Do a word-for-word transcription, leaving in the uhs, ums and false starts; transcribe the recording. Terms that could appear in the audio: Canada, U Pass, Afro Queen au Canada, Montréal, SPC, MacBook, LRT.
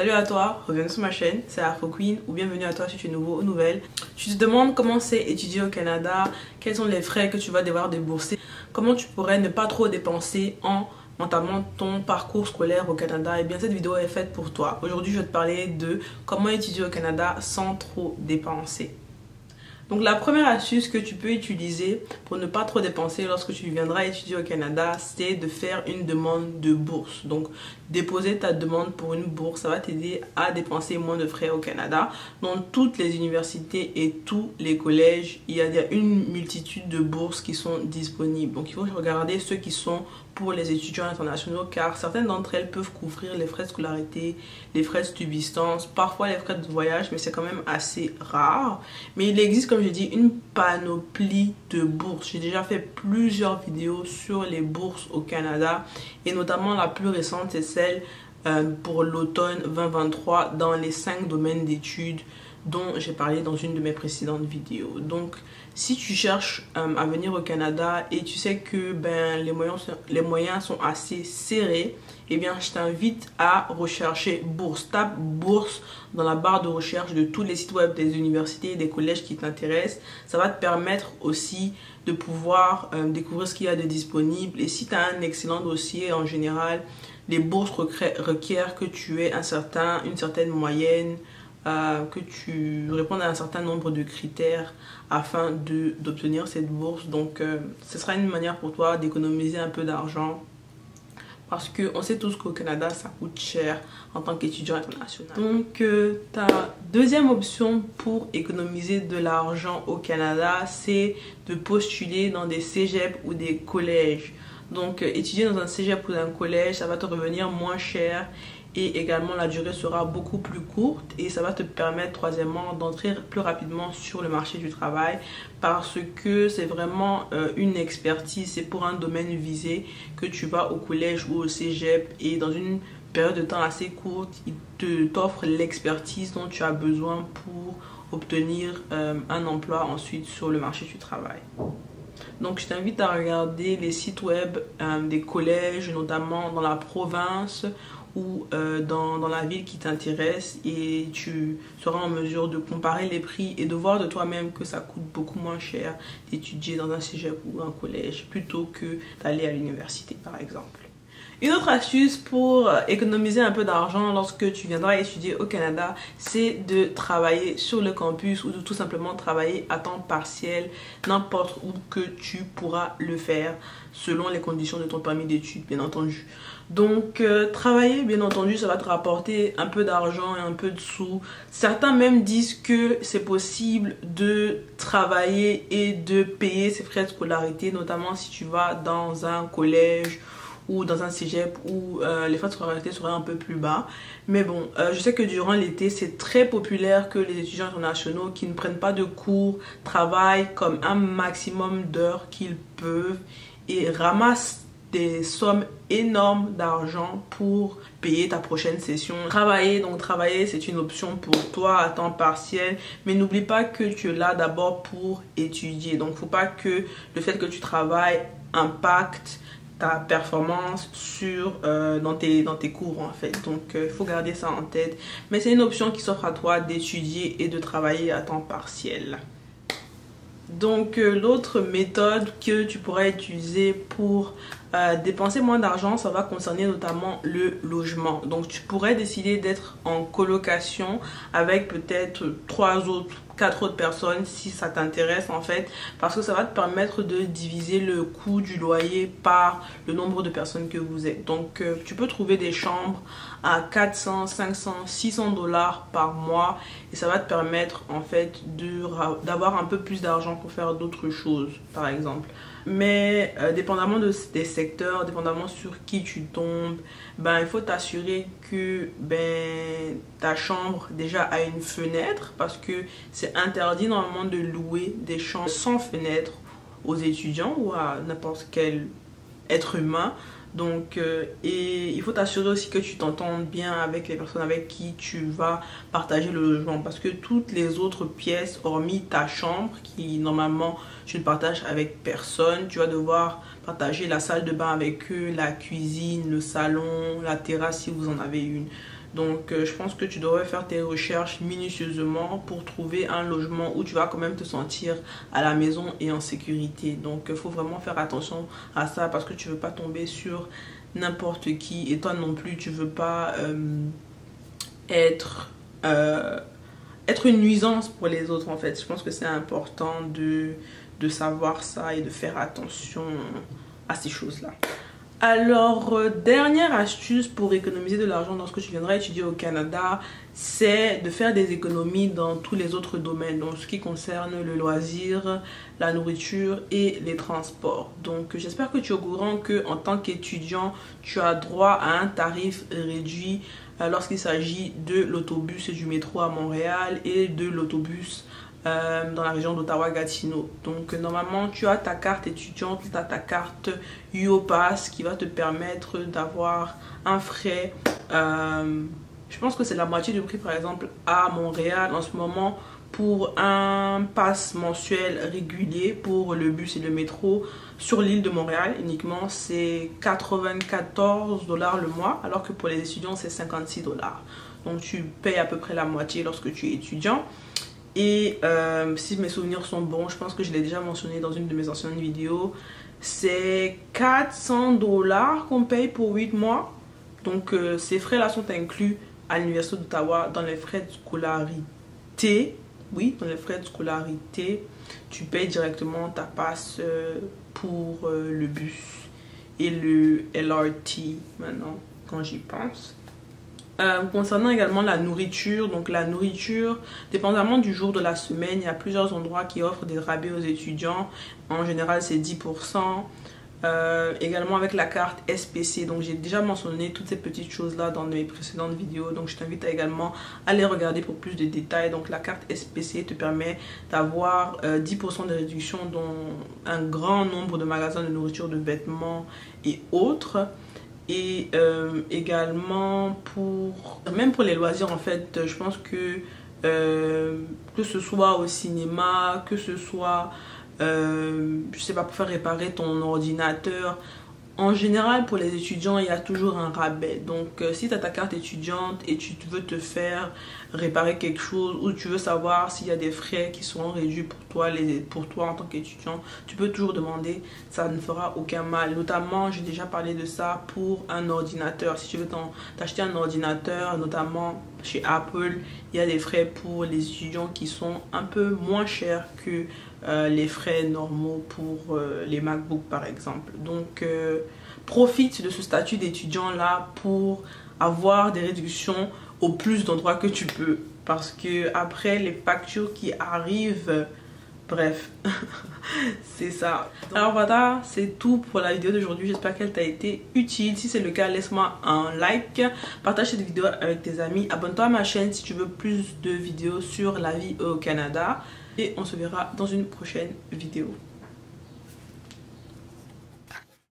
Salut à toi, reviens sur ma chaîne, c'est Afro Queen ou bienvenue à toi si tu es nouveau ou nouvelle. Tu te demandes comment c'est étudier au Canada, quels sont les frais que tu vas devoir débourser, comment tu pourrais ne pas trop dépenser en notamment ton parcours scolaire au Canada, et bien cette vidéo est faite pour toi. Aujourd'hui je vais te parler de comment étudier au Canada sans trop dépenser. Donc la première astuce que tu peux utiliser pour ne pas trop dépenser lorsque tu viendras étudier au Canada, c'est de faire une demande de bourse. Donc déposer ta demande pour une bourse, ça va t'aider à dépenser moins de frais au Canada. Dans toutes les universités et tous les collèges, il y a une multitude de bourses qui sont disponibles. Donc il faut regarder ceux qui sont pour les étudiants internationaux, car certaines d'entre elles peuvent couvrir les frais de scolarité, les frais de subsistance, parfois les frais de voyage, mais c'est quand même assez rare. Mais il existe, comme je dis, une panoplie de bourses. J'ai déjà fait plusieurs vidéos sur les bourses au Canada, et notamment la plus récente, c'est celle euh, pour l'automne vingt vingt-trois dans les cinq domaines d'études dont j'ai parlé dans une de mes précédentes vidéos. Donc si tu cherches euh, à venir au Canada et tu sais que ben, les, moyens, les moyens sont assez serrés, eh bien je t'invite à rechercher bourse. Tape bourse dans la barre de recherche de tous les sites web des universités et des collèges qui t'intéressent. Ça va te permettre aussi de pouvoir euh, découvrir ce qu'il y a de disponible. Et si tu as un excellent dossier, en général, les bourses requièrent que tu aies un certain, une certaine moyenne, Euh, que tu répondes à un certain nombre de critères afin de d'obtenir cette bourse. Donc euh, ce sera une manière pour toi d'économiser un peu d'argent, parce qu'on sait tous qu'au Canada ça coûte cher en tant qu'étudiant international. Donc euh, ta deuxième option pour économiser de l'argent au Canada, c'est de postuler dans des cégeps ou des collèges. Donc euh, étudier dans un cégep ou un collège, ça va te revenir moins cher. Et également, la durée sera beaucoup plus courte, et ça va te permettre, troisièmement, d'entrer plus rapidement sur le marché du travail, parce que c'est vraiment euh, une expertise, c'est pour un domaine visé que tu vas au collège ou au cégep, et dans une période de temps assez courte, il te t'offre l'expertise dont tu as besoin pour obtenir euh, un emploi ensuite sur le marché du travail. Donc je t'invite à regarder les sites web euh, des collèges, notamment dans la province ou euh, dans, dans la ville qui t'intéresse, et tu seras en mesure de comparer les prix et de voir de toi-même que ça coûte beaucoup moins cher d'étudier dans un cégep ou un collège plutôt que d'aller à l'université par exemple. Une autre astuce pour économiser un peu d'argent lorsque tu viendras étudier au Canada, c'est de travailler sur le campus ou de tout simplement travailler à temps partiel n'importe où que tu pourras le faire selon les conditions de ton permis d'études bien entendu. Donc euh, travailler bien entendu ça va te rapporter un peu d'argent et un peu de sous. Certains même disent que c'est possible de travailler et de payer ses frais de scolarité, notamment si tu vas dans un collège ou dans un cégep où euh, les frais de scolarité seraient un peu plus bas. Mais bon, euh, je sais que durant l'été, c'est très populaire que les étudiants internationaux qui ne prennent pas de cours travaillent comme un maximum d'heures qu'ils peuvent et ramassent des sommes énormes d'argent pour payer ta prochaine session. Travailler, donc travailler, c'est une option pour toi à temps partiel, mais n'oublie pas que tu es là d'abord pour étudier. Donc, faut pas que le fait que tu travailles impacte ta performance sur, euh, dans, tes, dans tes cours en fait. Donc il euh, faut garder ça en tête. Mais c'est une option qui s'offre à toi d'étudier et de travailler à temps partiel. Donc euh, l'autre méthode que tu pourrais utiliser pour euh, dépenser moins d'argent, ça va concerner notamment le logement. Donc tu pourrais décider d'être en colocation avec peut-être trois autres quatre autres personnes si ça t'intéresse en fait, parce que ça va te permettre de diviser le coût du loyer par le nombre de personnes que vous êtes. Donc euh, tu peux trouver des chambres à quatre cents, cinq cents, six cents dollars par mois, et ça va te permettre en fait de d'avoir un peu plus d'argent pour faire d'autres choses par exemple. Mais euh, dépendamment de, des secteurs, dépendamment sur qui tu tombes, ben, il faut t'assurer que ben, ta chambre déjà a une fenêtre, parce que c'est interdit normalement de louer des chambres sans fenêtre aux étudiants ou à n'importe quel être humain. Donc euh, et il faut t'assurer aussi que tu t'entendes bien avec les personnes avec qui tu vas partager le logement, parce que toutes les autres pièces hormis ta chambre qui normalement tu ne partages avec personne, tu vas devoir partager la salle de bain avec eux, la cuisine, le salon, la terrasse si vous en avez une. Donc euh, je pense que tu devrais faire tes recherches minutieusement pour trouver un logement où tu vas quand même te sentir à la maison et en sécurité. Donc il faut vraiment faire attention à ça parce que tu ne veux pas tomber sur n'importe qui. Et toi non plus, tu ne veux pas euh, être, euh, être une nuisance pour les autres en fait. Je pense que c'est important de, de savoir ça et de faire attention à ces choses-là. Alors, euh, dernière astuce pour économiser de l'argent dans ce que tu viendras étudier au Canada, c'est de faire des économies dans tous les autres domaines, donc ce qui concerne le loisir, la nourriture et les transports. Donc, j'espère que tu es au courant qu'en tant qu'étudiant, tu as droit à un tarif réduit euh, lorsqu'il s'agit de l'autobus et du métro à Montréal et de l'autobus Euh, dans la région d'Ottawa-Gatineau. Donc normalement tu as ta carte étudiante, tu as ta carte U Pass qui va te permettre d'avoir un frais, euh, je pense que c'est la moitié du prix par exemple à Montréal en ce moment pour un pass mensuel régulier pour le bus et le métro sur l'île de Montréal uniquement, c'est quatre-vingt-quatorze dollars le mois alors que pour les étudiants c'est cinquante-six dollars. Donc tu payes à peu près la moitié lorsque tu es étudiant. Et euh, si mes souvenirs sont bons, je pense que je l'ai déjà mentionné dans une de mes anciennes vidéos, c'est quatre cents dollars qu'on paye pour huit mois. Donc euh, ces frais-là sont inclus à l'Université d'Ottawa dans les frais de scolarité. Oui, dans les frais de scolarité, tu payes directement ta passe euh, pour euh, le bus et le L R T maintenant, quand j'y pense. Euh, concernant également la nourriture, donc la nourriture, dépendamment du jour de la semaine, il y a plusieurs endroits qui offrent des rabais aux étudiants. En général, c'est dix pour cent. Euh, également avec la carte S P C. Donc j'ai déjà mentionné toutes ces petites choses-là dans mes précédentes vidéos. Donc je t'invite à également à les regarder pour plus de détails. Donc la carte S P C te permet d'avoir euh, dix pour cent de réduction dans un grand nombre de magasins de nourriture, de vêtements et autres. Et euh, également pour, même pour les loisirs en fait, je pense que euh, que ce soit au cinéma, que ce soit, euh, je sais pas, pour faire réparer ton ordinateur, en général pour les étudiants il y a toujours un rabais. Donc euh, si tu as ta carte étudiante et tu veux te faire réparer quelque chose ou tu veux savoir s'il y a des frais qui seront réduits pour toi, les, pour toi en tant qu'étudiant, tu peux toujours demander, ça ne fera aucun mal. Notamment, j'ai déjà parlé de ça pour un ordinateur. Si tu veux t'acheter un ordinateur, notamment chez Apple, il y a des frais pour les étudiants qui sont un peu moins chers que euh, les frais normaux pour euh, les MacBook par exemple. Donc, euh, profite de ce statut d'étudiant là pour avoir des réductions au plus d'endroits que tu peux, parce que après les factures qui arrivent, bref, c'est ça. Alors voilà, c'est tout pour la vidéo d'aujourd'hui, j'espère qu'elle t'a été utile. Si c'est le cas, laisse-moi un like, partage cette vidéo avec tes amis, abonne-toi à ma chaîne si tu veux plus de vidéos sur la vie au Canada et on se verra dans une prochaine vidéo.